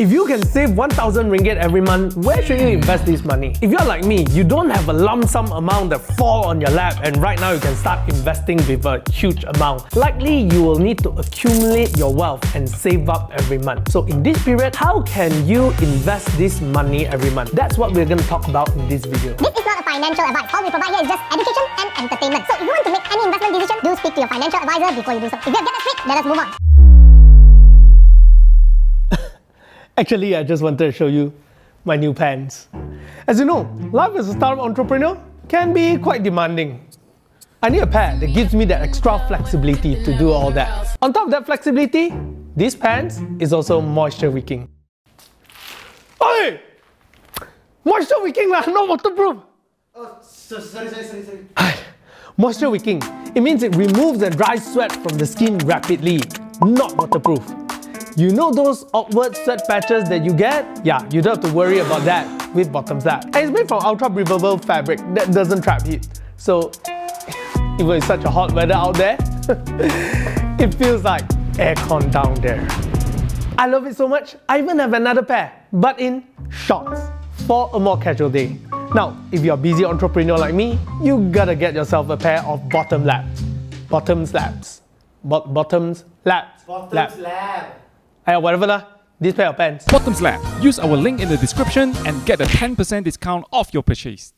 If you can save 1,000 ringgit every month, where should you invest this money? If you're like me, you don't have a lump sum amount that fall on your lap and right now you can start investing with a huge amount. Likely, you will need to accumulate your wealth and save up every month. So in this period, how can you invest this money every month? That's what we're going to talk about in this video. This is not a financial advice. All we provide here is just education and entertainment. So if you want to make any investment decision, do speak to your financial advisor before you do so. If you have that straight, let us move on. Actually, I just wanted to show you my new pants. As you know, life as a startup entrepreneur can be quite demanding. I need a pair that gives me that extra flexibility to do all that. On top of that flexibility, these pants is also moisture wicking. Oi! Moisture wicking lah, not waterproof! Oh, sorry. Moisture wicking. It means it removes the dry sweat from the skin rapidly, not waterproof. You know those awkward sweat patches that you get? Yeah, you don't have to worry about that with Bottoms Lab. And it's made from ultra-breathable fabric that doesn't trap heat. So, even in such a hot weather out there, it feels like aircon down there. I love it so much, I even have another pair, but in shorts, for a more casual day. Now, if you're a busy entrepreneur like me, you gotta get yourself a pair of Bottoms Lab. Bottoms Labs. Bottoms Labs. Bottoms Lab. Lab. Whatever lah, this pair of pants. Bottoms Lab. Use our link in the description and get a 10% discount off your purchase.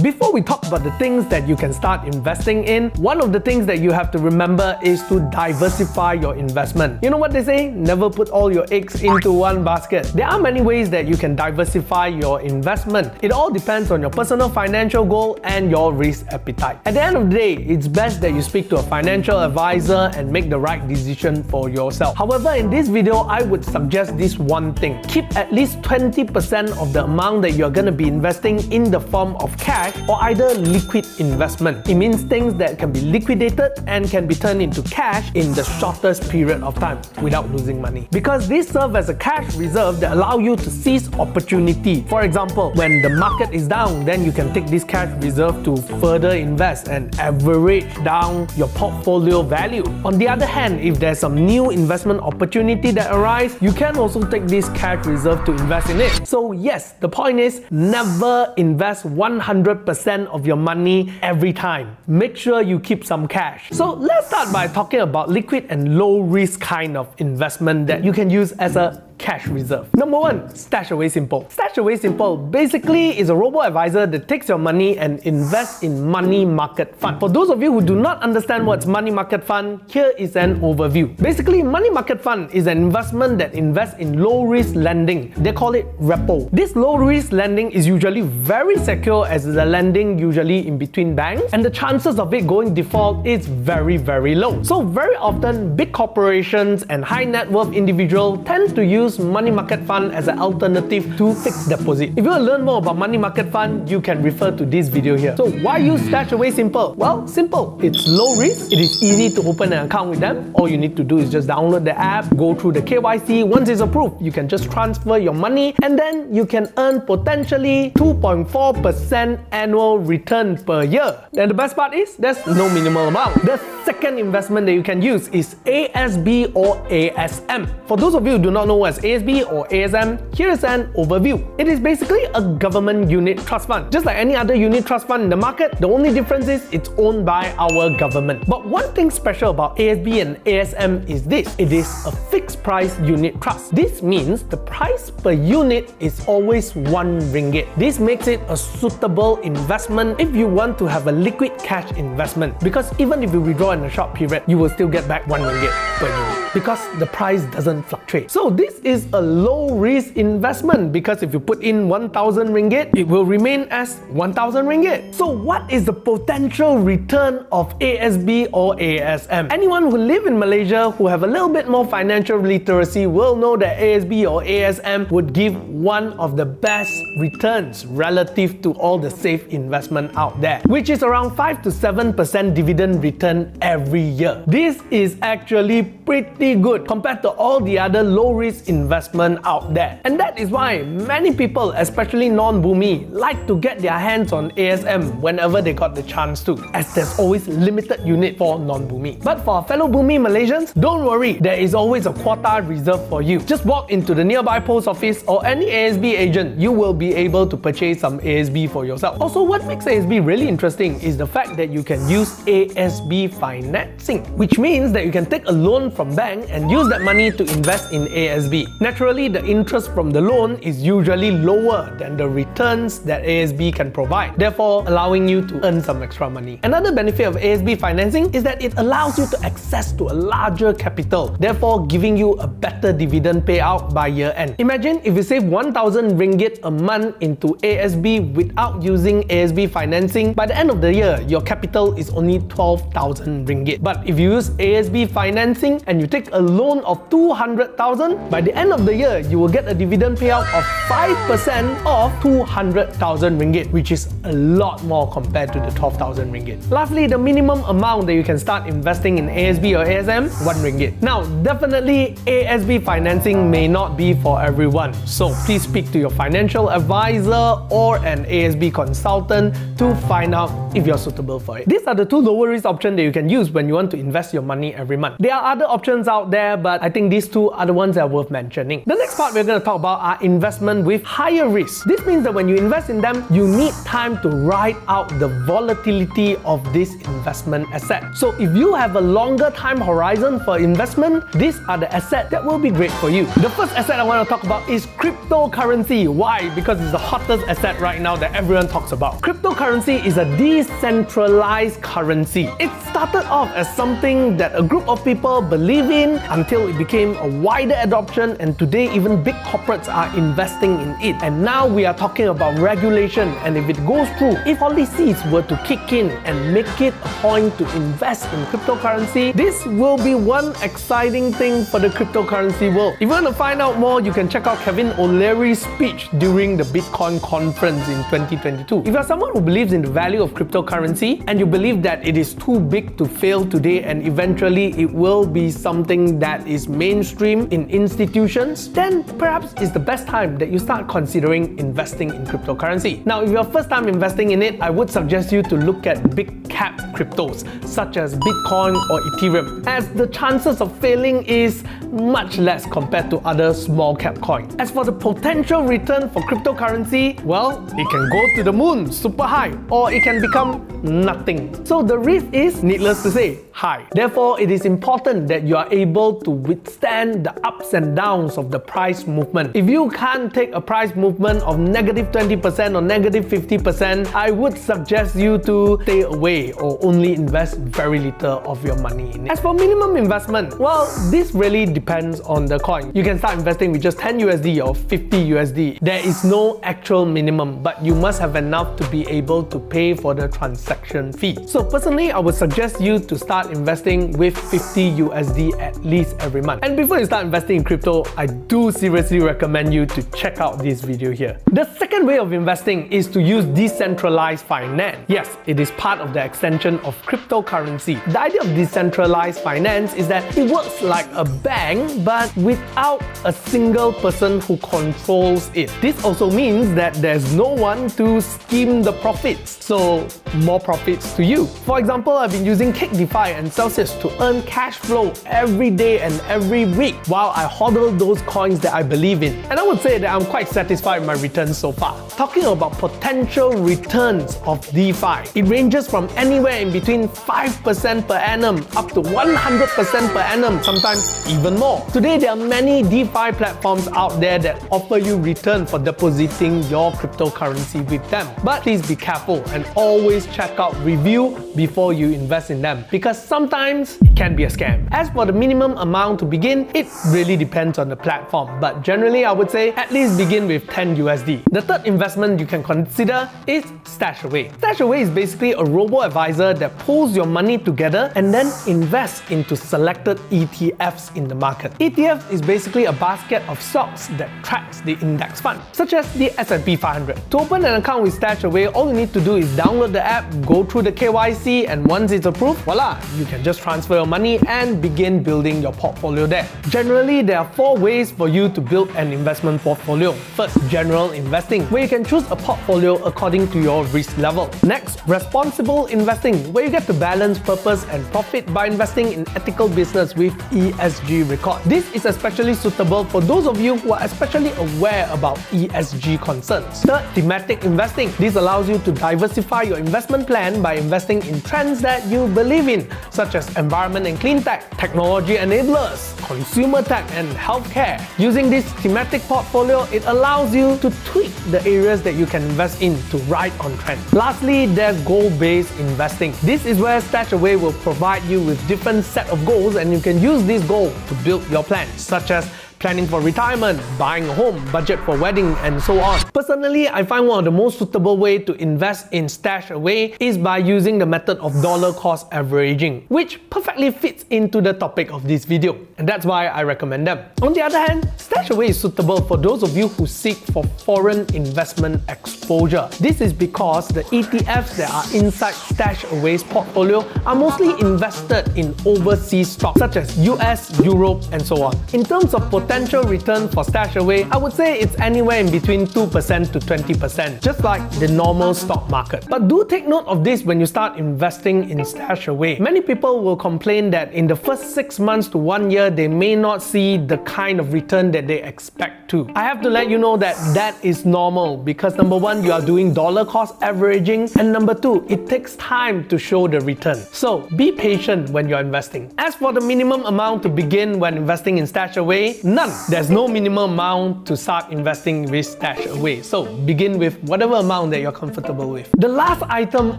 Before we talk about the things that you can start investing in, one of the things that you have to remember is to diversify your investment. You know what they say? Never put all your eggs into one basket. There are many ways that you can diversify your investment. It all depends on your personal financial goal and your risk appetite. At the end of the day, it's best that you speak to a financial advisor and make the right decision for yourself. However, in this video, I would suggest this one thing. Keep at least 20% of the amount that you're going to be investing in the form of cash or either liquid investment. It means things that can be liquidated and can be turned into cash in the shortest period of time without losing money. Because these serve as a cash reserve that allow you to seize opportunity. For example, when the market is down, then you can take this cash reserve to further invest and average down your portfolio value. On the other hand, if there's some new investment opportunity that arises, you can also take this cash reserve to invest in it. So yes, the point is never invest 100% of your money every time. Make sure you keep some cash. So let's start by talking about liquid and low risk kind of investment that you can use as a cash reserve. Number one, StashAway Simple. StashAway Simple basically is a robo-advisor that takes your money and invests in money market fund. For those of you who do not understand what's money market fund, here is an overview. Basically, money market fund is an investment that invests in low-risk lending. They call it REPO. This low-risk lending is usually very secure as the lending usually in between banks, and the chances of it going default is very, very low. So very often, big corporations and high net worth individuals tend to use money market fund as an alternative to fixed deposit. If you want to learn more about money market fund, you can refer to this video here. So why use StashAway Simple? Well, simple. It's low risk. It is easy to open an account with them. All you need to do is just download the app, go through the KYC. Once it's approved, you can just transfer your money and then you can earn potentially 2.4% annual return per year. And the best part is there's no minimal amount. The second investment that you can use is ASB or ASM. For those of you who do not know what ASB or ASM, here is an overview. It is basically a government unit trust fund. Just like any other unit trust fund in the market, the only difference is it's owned by our government. But one thing special about ASB and ASM is this. It is a fixed price unit trust. This means the price per unit is always 1 ringgit. This makes it a suitable investment if you want to have a liquid cash investment. Because even if you withdraw in a short period, you will still get back 1 ringgit per unit. Because the price doesn't fluctuate. So this is a low-risk investment because if you put in 1,000 ringgit, it will remain as 1,000 ringgit. So what is the potential return of ASB or ASM? Anyone who live in Malaysia who have a little bit more financial literacy will know that ASB or ASM would give one of the best returns relative to all the safe investment out there, which is around 5 to 7% dividend return every year. This is actually pretty good compared to all the other low-risk investment out there. And that is why many people, especially non-boomy, like to get their hands on ASM whenever they got the chance to, as there's always limited unit for non-boomy. But for fellow boomy Malaysians, don't worry, there is always a quota reserved for you. Just walk into the nearby post office or any ASB agent, you will be able to purchase some ASB for yourself. Also, what makes ASB really interesting is the fact that you can use ASB financing, which means that you can take a loan from bank and use that money to invest in ASB. Naturally, the interest from the loan is usually lower than the returns that ASB can provide, therefore allowing you to earn some extra money. Another benefit of ASB financing is that it allows you to access to a larger capital, therefore giving you a better dividend payout by year end. Imagine if you save 1,000 ringgit a month into ASB without using ASB financing, by the end of the year, your capital is only 12,000 ringgit. But if you use ASB financing and you take a loan of 200,000, by the end of the year, you will get a dividend payout of 5% of 200,000 ringgit, which is a lot more compared to the 12,000 ringgit. Lastly, the minimum amount that you can start investing in ASB or ASM, 1 ringgit. Now, definitely ASB financing may not be for everyone, so please speak to your financial advisor or an ASB consultant to find out if you're suitable for it. These are the two lower risk options that you can use when you want to invest your money every month. There are other options out there, but I think these two are the ones that are worth mentioning. The next part we're going to talk about are investment with higher risk. This means that when you invest in them, you need time to ride out the volatility of this investment asset. So if you have a longer time horizon for investment, these are the assets that will be great for you. The first asset I want to talk about is cryptocurrency. Why? Because it's the hottest asset right now that everyone talks about. Cryptocurrency is a decentralized currency. It started off as something that a group of people believe in until it became a wider adoption, and today even big corporates are investing in it. And now we are talking about regulation, and if it goes through, if policies were to kick in and make it a point to invest in cryptocurrency, this will be one exciting thing for the cryptocurrency world. If you want to find out more, you can check out Kevin O'Leary's speech during the Bitcoin conference in 2022. If you're someone who believes in the value of cryptocurrency and you believe that it is too big to fail today and eventually it will be something that is mainstream in institutions, then perhaps it's the best time that you start considering investing in cryptocurrency. Now, if you're first time investing in it, I would suggest you to look at big cap cryptos such as Bitcoin or Ethereum, as the chances of failing is much less compared to other small cap coins. As for the potential return for cryptocurrency, well, it can go to the moon super high, or it can become nothing. So the risk is, needless to say, high. Therefore, it is important that you are able to withstand the ups and downs of the price movement. If you can't take a price movement of negative 20% or negative 50%, I would suggest you to stay away or only invest very little of your money in it. As for minimum investment, well, this really depends on the coin. You can start investing with just 10 USD or 50 USD. There is no actual minimum, but you must have enough to be able to pay for the transaction fee. So personally, I would suggest you to start investing with 50 USD at least every month. And before you start investing in crypto, I do seriously recommend you to check out this video here. The second way of investing is to use decentralized finance. Yes, it is part of the extension of cryptocurrency. The idea of decentralized finance is that it works like a bank, but without a single person who controls it. This also means that there's no one to skim the profits, so more profits to you. For example, I've been using Cake DeFi and Celsius to earn cash flow every day and every week while I hodl those coins that I believe in. And I would say that I'm quite satisfied with my returns so far. Talking about potential returns of DeFi, it ranges from anywhere in between 5% per annum up to 100% per annum, sometimes even more. Today, there are many DeFi platforms out there that offer you return for depositing your cryptocurrency with them. But please be careful and always check out review before you invest in them, because sometimes it can be a scam. As for the minimum amount to begin, it really depends on the platform, but generally I would say at least begin with 10 USD. The third investment you can consider is StashAway. StashAway is basically a robo-advisor that pulls your money together and then invests into selected ETFs in the market. ETF is basically a basket of stocks that tracks the index fund, such as the S&P 500. To open an account with StashAway, all you need to do is download the app, go through the KYC, and once it's approved, voila, you can just transfer your money and begin building your portfolio there. Generally, there are 4 ways for you to build an investment portfolio. First, general investing, where you can choose a portfolio according to your risk level. Next, responsible investing, where you get to balance purpose and profit by investing in ethical business with ESG record. This is especially suitable for those of you who are especially aware about ESG concerns. Third, thematic investing. This allows you to diversify your investment plan by investing in trends that you believe in, such as environment and clean tech, technology enablers, consumer tech, and healthcare. Using this thematic portfolio, it allows you to tweak the areas that you can invest in to ride on trend. Lastly, there's goal-based investing. This is where StashAway will provide you with different set of goals, and you can use these goals to build your plan, such as planning for retirement, buying a home, budget for wedding, and so on. Personally, I find one of the most suitable way to invest in StashAway is by using the method of dollar cost averaging, which perfectly fits into the topic of this video, and that's why I recommend them. On the other hand, StashAway is suitable for those of you who seek for foreign investment exposure. This is because the ETFs that are inside StashAway's portfolio are mostly invested in overseas stocks, such as US, Europe, and so on. In terms of potential return for StashAway, I would say it's anywhere in between 2% to 20%, just like the normal stock market. But do take note of this when you start investing in StashAway. Many people will complain that in the first 6 months to 1 year, they may not see the kind of return that they expect to. I have to let you know that that is normal because number 1, you are doing dollar cost averaging, and number 2, it takes time to show the return. So be patient when you're investing. As for the minimum amount to begin when investing in StashAway, none. There's no minimum amount to start investing with StashAway. So begin with whatever amount that you're comfortable with. The last item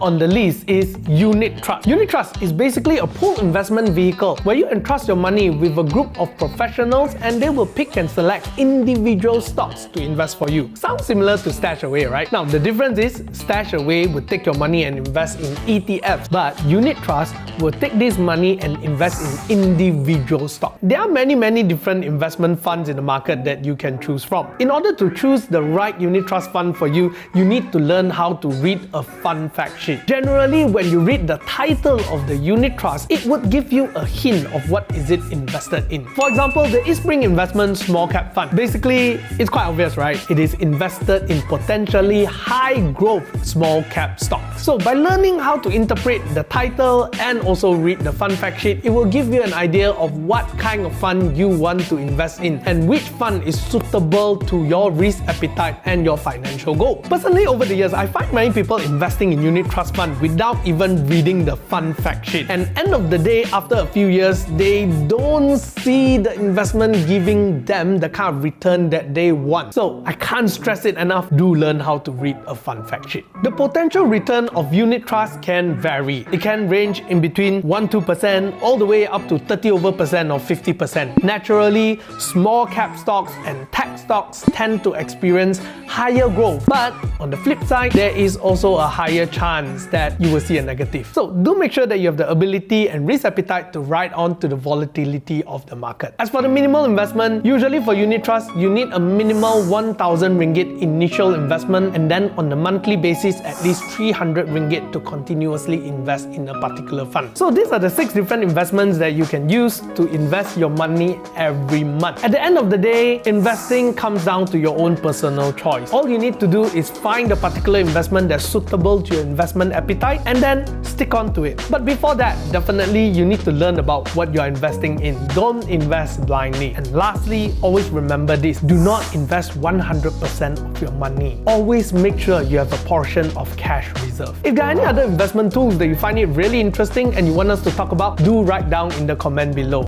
on the list is unit trust. Unit trust is basically a pool investment vehicle where you entrust your money with a group of professionals and they will pick and select individual stocks to invest for you. Sounds similar to StashAway, right? Now the difference is StashAway would take your money and invest in ETFs, but unit trust will take this money and invest in individual stocks. There are many different investment funds in the market that you can choose from. In order to choose the right unit trust fund for you, you need to learn how to read a fund fact sheet. Generally, when you read the title of the unit trust, it would give you a hint of what is it invested in. For example, the Eastspring Investments Small Cap Fund. Basically, it's quite obvious, right? It is invested in potentially high growth small cap stocks. So by learning how to interpret the title and also read the fund fact sheet, it will give you an idea of what kind of fund you want to invest in and which fund is suitable to your risk appetite and your financial goal. Personally, over the years, I find many people investing in unit trust fund without even reading the fund fact sheet. And end of the day, after a few years, they don't see the investment giving them the kind of return that they want. So I can't stress it enough, do learn how to read a fund fact sheet. The potential return of unit trust can vary. It can range in between 1-2% all the way up to 30% or 50%. Naturally, small cap stocks and tech stocks tend to experience higher growth, but on the flip side, there is also a higher chance that you will see a negative. So do make sure that you have the ability and risk appetite to ride on to the volatility of the market. As for the minimal investment, usually for unit trust, you need a minimal 1,000 ringgit initial investment and then on a monthly basis, at least 300 ringgit to continuously invest in a particular fund. So these are the 6 different investments that you can use to invest your money every month. At the end of the day, investing comes down to your own personal choice. All you need to do is find a particular investment that's suitable to your investment appetite and then stick on to it. But before that, definitely you need to learn about what you're investing in. Don't invest blindly. And lastly, always remember this, do not invest 100% of your money. Always make sure you have a portion of cash reserve. If there are any other investment tools that you find it really interesting and you want us to talk about, do write down in the comment below.